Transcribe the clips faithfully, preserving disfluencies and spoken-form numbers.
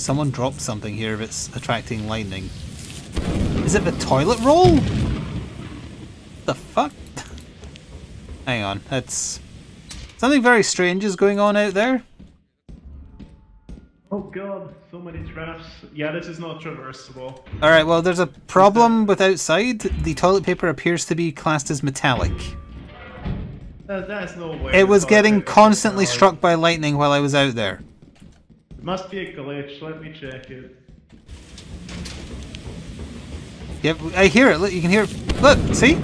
Someone dropped something here if it's attracting lightning. Is it the toilet roll? What the fuck? Hang on, that's... something very strange is going on out there. Oh god, so many traps. Yeah, this is not traversable. Alright, well there's a problem with outside. The toilet paper appears to be classed as metallic. Uh, that's no way. It was getting constantly struck by lightning while I was out there. It must be a glitch, let me check it. Yep, I hear it, look, you can hear it. Look, see?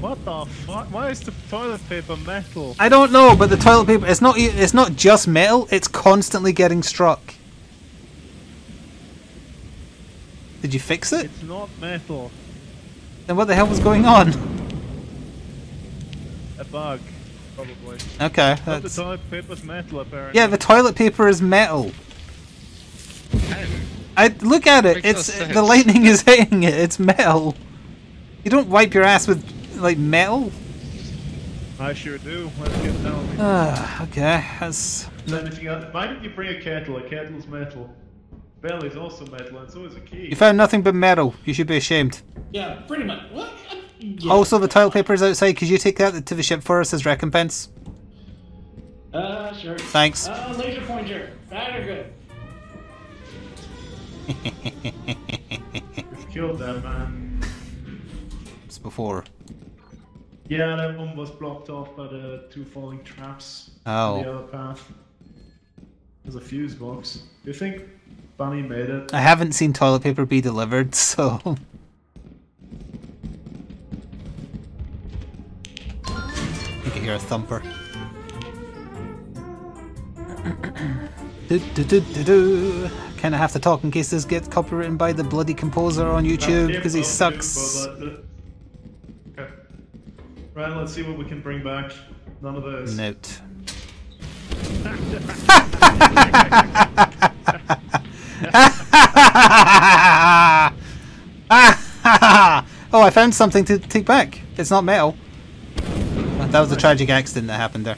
What the fuck? Why is the toilet paper metal? I don't know, but the toilet paper, it's not it's not just metal, it's constantly getting struck. Did you fix it? It's not metal. Then what the hell was going on? A bug, probably. Okay, that's... But the toilet paper's metal, apparently. Yeah, the toilet paper is metal. I Look at it, it's the lightning is hitting it, it's metal. You don't wipe your ass with... like metal? I sure do. Let's get down. Ah, okay. That's... Why did you bring a kettle? A kettle's metal. Bell is also metal, and so is a key. You found nothing but metal. You should be ashamed. Yeah, pretty much. What? Yeah. Also, the toilet paper is outside. Could you take that to the ship for us as recompense? Uh, sure. Thanks. Uh, laser pointer. Bad or good? You've killed that man. It's before. Yeah, that one was blocked off by the two falling traps oh. on the other path. There's a fuse box. Do you think Bunny made it? I haven't seen toilet paper be delivered, so... I can hear a thumper. do, do, do, do, do. Kinda have to talk in case this gets copywritten by the bloody composer on YouTube, because he sucks. Right, let's see what we can bring back. None of those. Note. Oh, I found something to take back. It's not metal. That was a tragic accident that happened there.